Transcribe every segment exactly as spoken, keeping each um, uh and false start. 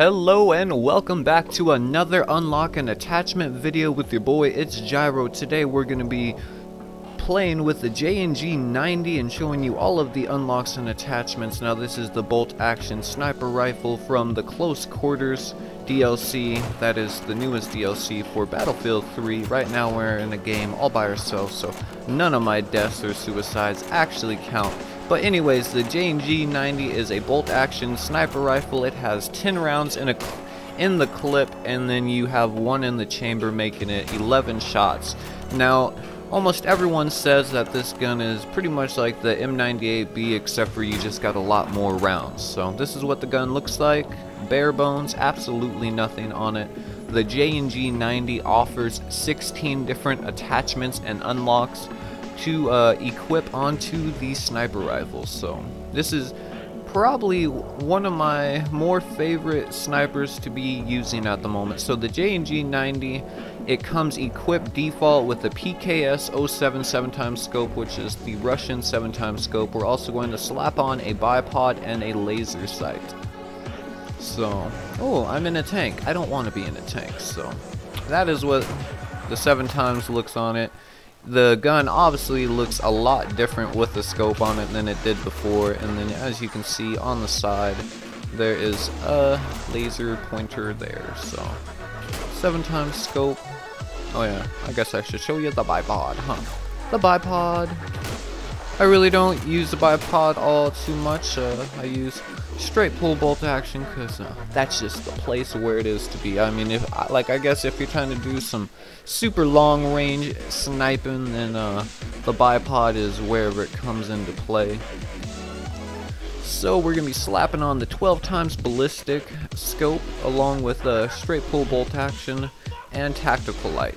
Hello and welcome back to another unlock and attachment video with your boy, it's Gyro. Today we're going to be playing with the J N G ninety and showing you all of the unlocks and attachments. Now this is the bolt action sniper rifle from the Close Quarters D L C. That is the newest D L C for Battlefield three. Right now we're in a game all by ourselves, so none of my deaths or suicides actually count. But anyways, the J N G ninety is a bolt-action sniper rifle. It has ten rounds in, a, in the clip, and then you have one in the chamber, making it eleven shots. Now, almost everyone says that this gun is pretty much like the M ninety-eight B, except for you just got a lot more rounds. So this is what the gun looks like. Bare bones, absolutely nothing on it. The J N G ninety offers sixteen different attachments and unlocks to uh, equip onto the sniper rifles. So this is probably one of my more favorite snipers to be using at the moment. So the J N G ninety, it comes equipped default with the P K S oh seven seven times scope, which is the Russian seven times scope. We're also going to slap on a bipod and a laser sight. So, oh, I'm in a tank. I don't want to be in a tank. So that is what the seven times looks on it. The gun obviously looks a lot different with the scope on it than it did before, and then as you can see on the side there is a laser pointer there. So seven times scope. Oh yeah, I guess I should show you the bipod, huh? The bipod, I really don't use the bipod all too much. uh, I use straight pull bolt action because uh, that's just the place where it is to be. I mean, if like I guess if you're trying to do some super long range sniping, then uh, the bipod is wherever it comes into play. So we're gonna be slapping on the twelve times ballistic scope along with uh, straight pull bolt action and tactical light,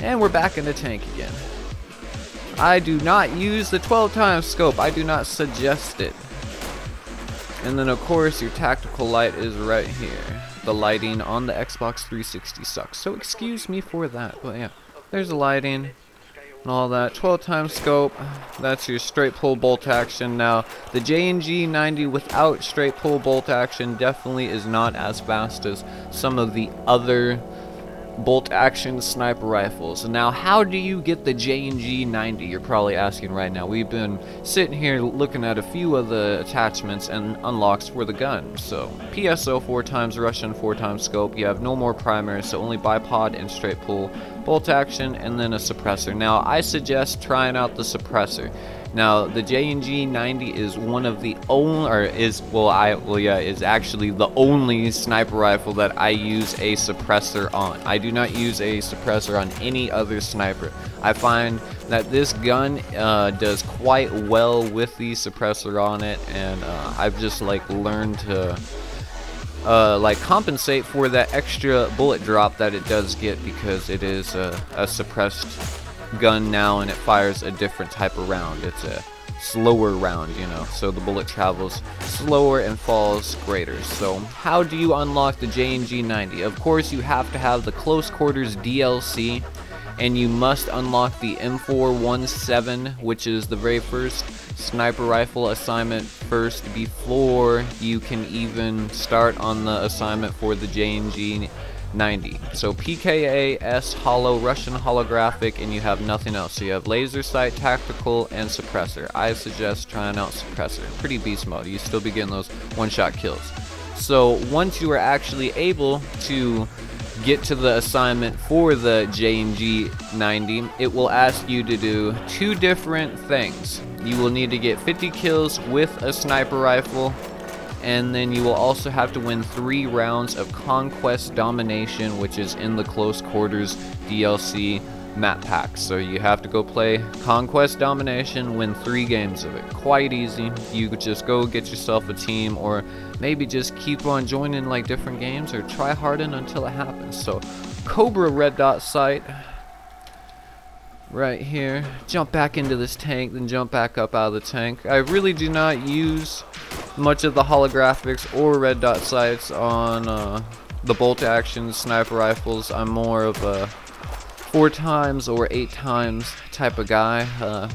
and we're back in the tank again. I do not use the twelve times scope. I do not suggest it. And then of course your tactical light is right here. The lighting on the Xbox three sixty sucks, so excuse me for that. But yeah, there's the lighting and all that. twelve times scope, that's your straight pull bolt action. Now the J N G ninety without straight pull bolt action definitely is not as fast as some of the other bolt action sniper rifles. Now how do you get the J N G ninety, you're probably asking right now. We've been sitting here looking at a few of the attachments and unlocks for the gun. So P S O four times, Russian four times scope, you have no more primers, so only bipod and straight pull bolt action, and then a suppressor. Now I suggest trying out the suppressor. Now the J N G ninety is one of the only, or is well I well yeah is actually the only sniper rifle that I use a suppressor on. I do not use a suppressor on any other sniper. I find that this gun uh, does quite well with the suppressor on it, and uh, I've just like learned to uh, like compensate for that extra bullet drop that it does get, because it is a, a suppressed gun now, and it fires a different type of round. It's a slower round, you know, so the bullet travels slower and falls greater. So how do you unlock the J N G ninety? Of course you have to have the Close Quarters D L C, and you must unlock the M four seventeen, which is the very first sniper rifle assignment first before you can even start on the assignment for the J N G ninety. So P K A S hollow, Russian holographic, and you have nothing else. So you have laser sight, tactical, and suppressor. I suggest trying out suppressor. Pretty beast mode. You still be getting those one-shot kills. So once you are actually able to get to the assignment for the J N G ninety, it will ask you to do two different things. You will need to get fifty kills with a sniper rifle, and then you will also have to win three rounds of Conquest Domination, which is in the Close Quarters D L C map pack. So you have to go play Conquest Domination, win three games of it. Quite easy. You could just go get yourself a team, or maybe just keep on joining like different games, or try harden until it happens. So Cobra red dot sight right here. Jump back into this tank, then jump back up out of the tank. I really do not use much of the holographics or red dot sights on uh, the bolt action sniper rifles. I'm more of a four times or eight times type of guy. Uh,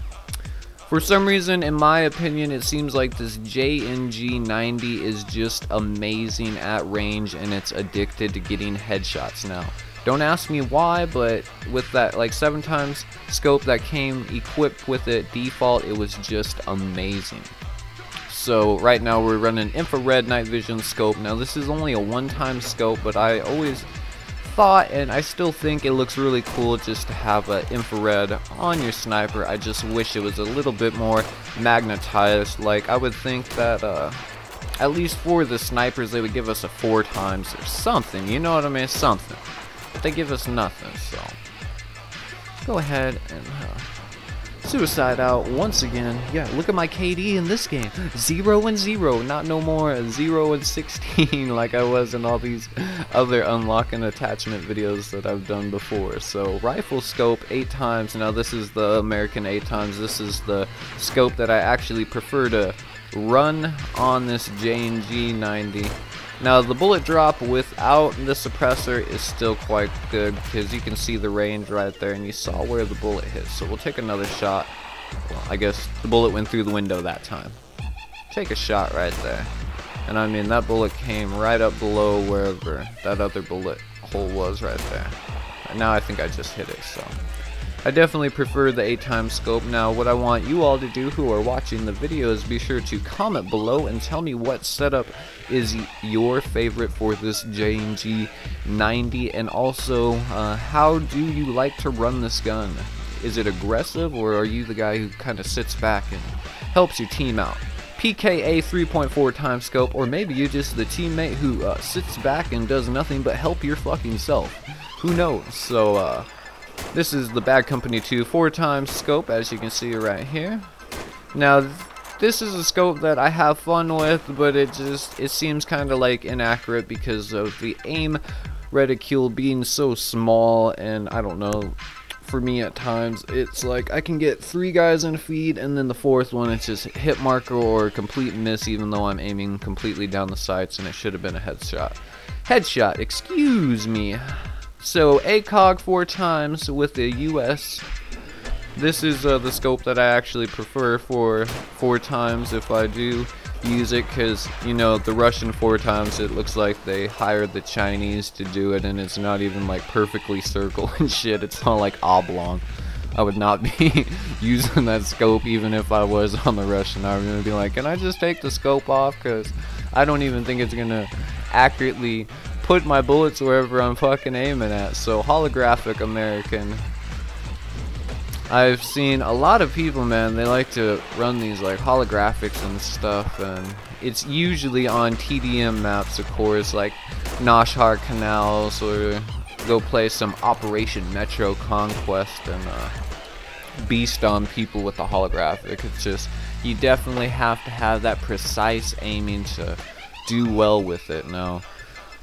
For some reason, in my opinion, it seems like this J N G ninety is just amazing at range, and it's addicted to getting headshots now. Don't ask me why, but with that like seven times scope that came equipped with it default, it was just amazing. So right now we're running infrared night vision scope. Now this is only a one time scope, but I always thought, and I still think, it looks really cool just to have an infrared on your sniper. I just wish it was a little bit more magnetized. Like, I would think that uh, at least for the snipers they would give us a four times or something, you know what I mean, something. But they give us nothing, so go ahead and uh, suicide out once again. Yeah, look at my K D in this game, zero and zero, not no more zero and sixteen like I was in all these other unlocking attachment videos that I've done before. So rifle scope eight times. Now this is the American eight times. This is the scope that I actually prefer to run on this J N G ninety. Now the bullet drop without the suppressor is still quite good, because you can see the range right there, and you saw where the bullet hit. So we'll take another shot. Well, I guess the bullet went through the window that time. Take a shot right there. And I mean, that bullet came right up below wherever that other bullet hole was right there. And now I think I just hit it, so. I definitely prefer the eight times scope. Now what I want you all to do who are watching the video is be sure to comment below and tell me what setup is your favorite for this J N G ninety, and also uh, how do you like to run this gun? Is it aggressive, or are you the guy who kind of sits back and helps your team out? P K A three point four x scope, or maybe you're just the teammate who uh, sits back and does nothing but help your fucking self. Who knows? So uh... this is the Bad Company two four times scope, as you can see right here. Now, th this is a scope that I have fun with, but it just, it seems kind of like inaccurate because of the aim reticule being so small, and I don't know, for me at times, it's like I can get three guys in a feed, and then the fourth one, it's just hit marker or complete miss, even though I'm aiming completely down the sights, and it should have been a headshot. Headshot, excuse me. So ACOG four times with the U S. This is uh, the scope that I actually prefer for four times if I do use it, because you know the Russian four times, it looks like they hired the Chinese to do it, and it's not even like perfectly circle and shit. It's not like oblong. I would not be using that scope even if I was on the Russian army. I would be like, can I just take the scope off, because I don't even think it's gonna accurately put my bullets wherever I'm fucking aiming at. So holographic American. I've seen a lot of people, man, they like to run these like holographics and stuff, and it's usually on T D M maps, of course, like Nosh Hart Canals, or go play some Operation Metro Conquest and uh, beast on people with the holographic. It's just, you definitely have to have that precise aiming to do well with it. Now,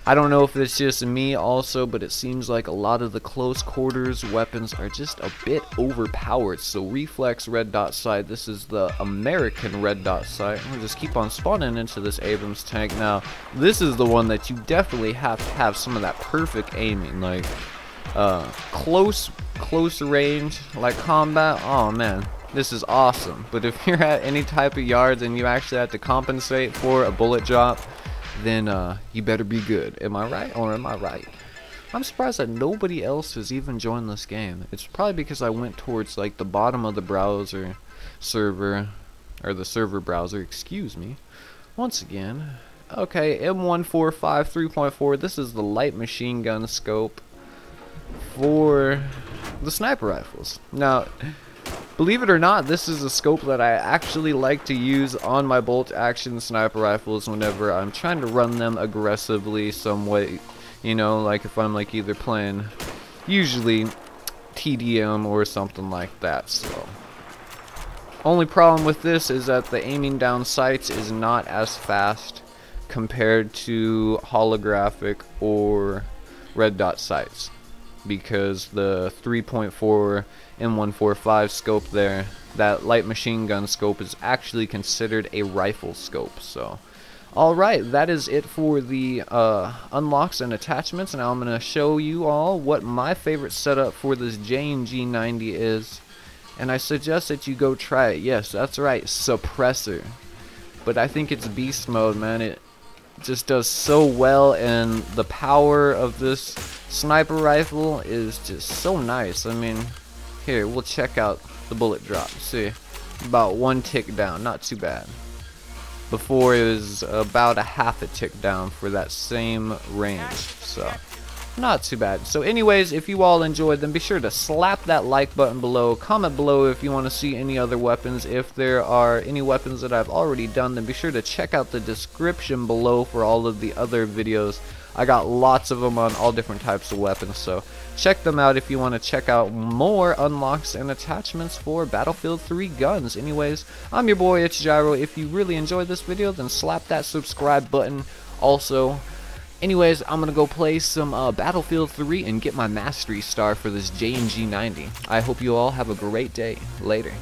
I don't know if it's just me also, but it seems like a lot of the close quarters weapons are just a bit overpowered. So reflex red dot sight, this is the American red dot sight. We'll just keep on spawning into this Abrams tank. Now this is the one that you definitely have to have some of that perfect aiming, like uh, close close range like combat. Oh man, this is awesome. But if you're at any type of yards and you actually have to compensate for a bullet drop, then uh, you better be good. Am I right, or am I right? I'm surprised that nobody else has even joined this game. It's probably because I went towards like the bottom of the browser server, or the server browser, excuse me, once again. Okay, M one forty-five three point four, this is the light machine gun scope for the sniper rifles. Now, believe it or not, this is a scope that I actually like to use on my bolt action sniper rifles whenever I'm trying to run them aggressively some way, you know, like if I'm like either playing usually T D M or something like that. So only problem with this is that the aiming down sights is not as fast compared to holographic or red dot sights, because the three point four M one forty-five scope there, that light machine gun scope, is actually considered a rifle scope. So alright, that is it for the uh, unlocks and attachments. Now I'm going to show you all what my favorite setup for this J N G ninety is, and I suggest that you go try it. Yes, that's right, suppressor. But I think it's beast mode, man. It just does so well, and the power of this sniper rifle is just so nice. I mean, here, we'll check out the bullet drop. See, about one tick down, not too bad. Before it was about a half a tick down for that same range, so not too bad. So anyways, if you all enjoyed, then be sure to slap that like button below. Comment below if you want to see any other weapons. If there are any weapons that I've already done, then be sure to check out the description below for all of the other videos. I got lots of them on all different types of weapons, so check them out if you want to check out more unlocks and attachments for Battlefield three guns. Anyways, I'm your boy, it's Gyro. If you really enjoyed this video, then slap that subscribe button also. Anyways, I'm going to go play some uh, Battlefield three and get my mastery star for this J N G ninety. I hope you all have a great day. Later.